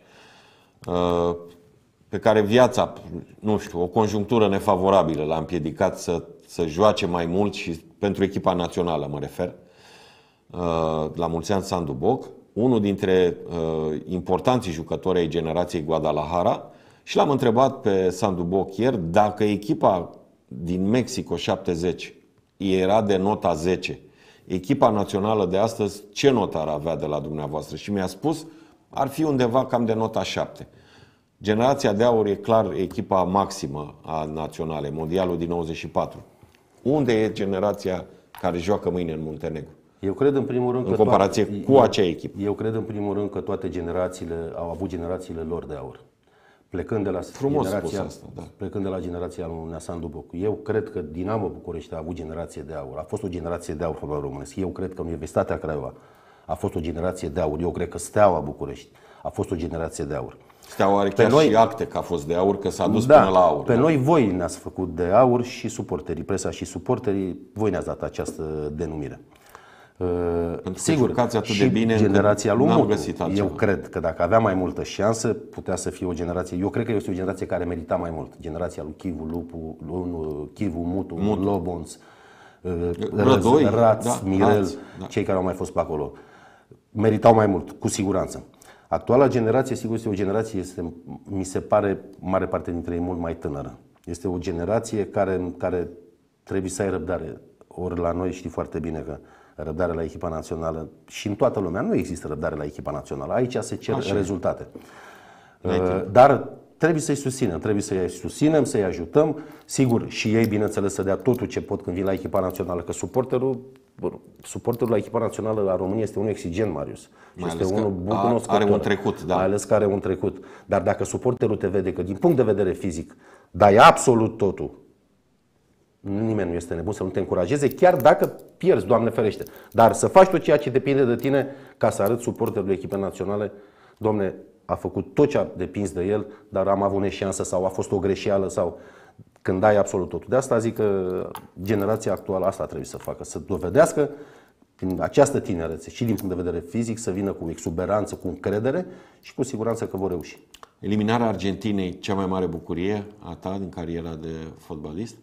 pe care viața, nu știu, o conjunctură nefavorabilă l-a împiedicat să, să joace mai mult, și pentru echipa națională mă refer. La mulți ani, Sandu Boc, unul dintre importanții jucători ai generației Guadalajara, și l-am întrebat pe Sandu Boc ieri dacă echipa din Mexico șaptezeci era de nota zece. Echipa națională de astăzi, ce notă ar avea de la dumneavoastră? Și mi-a spus, ar fi undeva cam de nota șapte. Generația de aur e clar echipa maximă a naționalei, mondialul din nouăzeci și patru. Unde e generația care joacă mâine în Muntenegru? Eu cred în primul rând că în comparație toate, cu acea echipă. Eu cred în primul rând că toate generațiile au avut generațiile lor de aur. Plecând de la Frumos generația, asta, da. Plecând de la generația lui Sandu Boc, eu cred că Dinamo București a avut generație de aur. A fost o generație de aur fotbalul românesc. Eu cred că Universitatea Craiova a fost o generație de aur. Eu cred că Steaua București a fost o generație de aur. Steaua are pe chiar noi, și acte că a fost de aur, că s-a dus, da, până la aur. Pe da? Noi voi ne-ați făcut de aur și suporterii, presa și suporterii, voi ne-ați dat această denumire. Pentru sigur, că atât și de bine generația lui Mutu, eu cred că dacă avea mai multă șansă, putea să fie o generație. Eu cred că este o generație care merita mai mult. Generația lui Chivu, Lupu, lui Chivu, Mutu, Mutu. Lobonț, Rădoi, Raț, da, Mirel, da, cei care au mai fost pe acolo, meritau mai mult, cu siguranță. Actuala generație, sigur, este o generație, este, mi se pare, mare parte dintre ei mult mai tânără. Este o generație care, care trebuie să ai răbdare. Ori la noi știi foarte bine că răbdare la echipa națională și în toată lumea nu există răbdare la echipa națională. Aici se cer Așa. rezultate. Dar trebuie să-i susținem, trebuie să-i susținem, să-i ajutăm. Sigur, și ei, bineînțeles, să dea totul ce pot când vin la echipa națională, că suporterul, suporterul la echipa națională a României este unul exigent, Marius. Mai este unul bun cunoscător. Are un trecut, da. Mai ales că are un trecut. Dar dacă suporterul te vede că din punct de vedere fizic dai absolut totul, nimeni nu este nebun să nu te încurajeze, chiar dacă pierzi, Doamne ferește. Dar să faci tot ceea ce depinde de tine ca să arăți suporterului echipei naționale, Doamne, a făcut tot ce a depins de el, dar am avut neșansă sau a fost o greșeală sau când ai absolut totul. De asta zic că generația actuală asta trebuie să facă, să dovedească prin această tinerețe și din punct de vedere fizic, să vină cu exuberanță, cu încredere și cu siguranță că vor reuși. Eliminarea Argentinei, cea mai mare bucurie a ta din cariera de fotbalist?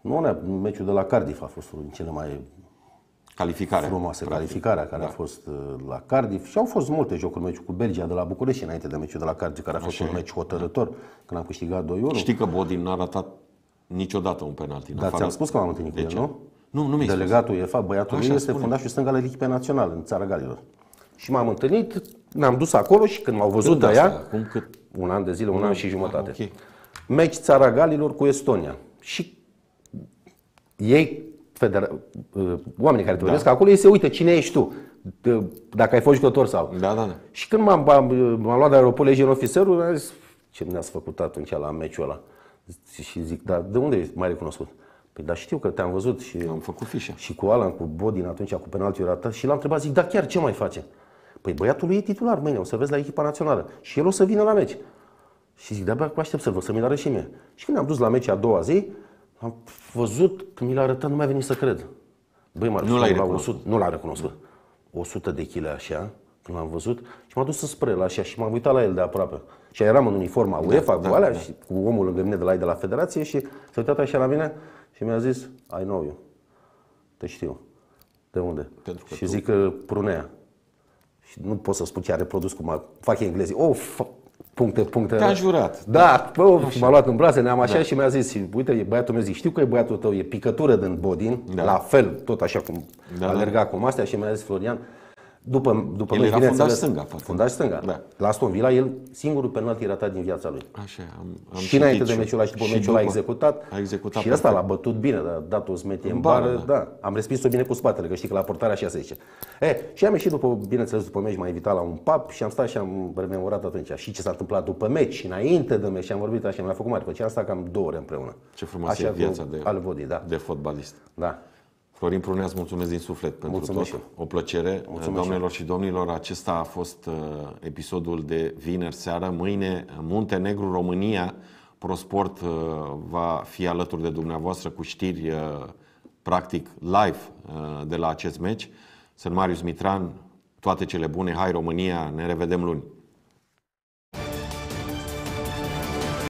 Nu, meciul de la Cardiff a fost unul din cele mai Calificarea. Frumoasă calificarea care da. a fost la Cardiff și au fost multe jocuri, meciul cu Belgia de la București înainte de meciul de la Cardiff, care a fost Așa un meci hotărător, când am câștigat doi unu. Știi că Bodin n-a ratat niciodată un penalti. Dar ți-am spus că m-am întâlnit cu el, nu? Nu, nu mi-ai spus. Delegatul UEFA, băiatul meu, este fundașul stâng al echipei naționale în Țara Galilor. Și m-am întâlnit, ne-am dus acolo și când m-au văzut de ea, un an de zile, un an și jumătate. Meci Țara Galilor cu Estonia. Și ei Federa... oamenii care te urmăresc da. acolo, ei se uită cine ești tu, dacă ai fost jucător sau. Da, da, da. Și când m-am, m-am luat de aeroport legion ofițerul, mi-a zis, ce ne-ați făcut atunci la meciul ăla? Și zic, dar de unde ești mai recunoscut? Păi, dar știu că te-am văzut și am făcut fișa. Și cu Alan, cu Bodin atunci, cu penaltiul ratat și l-am întrebat, zic, dar chiar ce mai face? Păi băiatul lui e titular mâine, o să vezi la echipa națională și el o să vină la meci. Și zic, de-abia aștept să vă să mi-l arăt și mie. Și când am dus la meci a doua zi, am văzut că mi l-a arătat, nu mi-a venit să cred. Băi, m-a nu l-a recunoscut. Nu l-a recunoscut. o sută de kg așa, când l-am văzut, și m-a dus spre el așa și m-am uitat la el de aproape. Și eram în uniforma UEFA da, cu da, alea da. și cu omul lângă mine de la ei de la federație și s-a uitat așa la mine și mi-a zis: "I know you." Te știu. De unde? Pentru că și zic că Prunea. Și nu pot să spun ce a reprodus cum fac englezii. Oh, puncte, puncte. Te-a jurat. Da, bă, m-a luat în brațe, ne-am așa da. și mi-a zis, uite, e băiatul meu, zic, știu că e băiatul tău, e picătură din Bodin, da. la fel, tot așa cum da, alerga da. cu astea și mi-a zis Florian, după, după el era fundaș stânga. Fundaș stânga. Da. La Aston Villa, el singurul penalti ratat din viața lui. Așa, am, am și înainte de meciul ăla și după meciul ăla a executat. A executat și ăsta l-a bătut bine, a dat o smetie în bară, bară da. da. Am respins-o bine cu spatele, că știi că la portare așa se zice. E, și am ieșit după, bineînțeles, după meci m-a invitat la un pub și am stat și am rememorat atunci și ce s-a întâmplat după meci și înainte de meci și am vorbit așa, mi-a făcut mare plăcere, am stat cam două ore împreună. Ce frumoasă e viața de al Bodii, da. de fotbalist. Da. Florin Prunea, îți mulțumesc din suflet pentru mulțumesc tot. O plăcere. Mulțumesc. Doamnelor și domnilor, acesta a fost episodul de vineri seară. Mâine, Muntenegru, România, ProSport va fi alături de dumneavoastră cu știri practic live de la acest meci. Sunt Marius Mitran, toate cele bune. Hai România, ne revedem luni!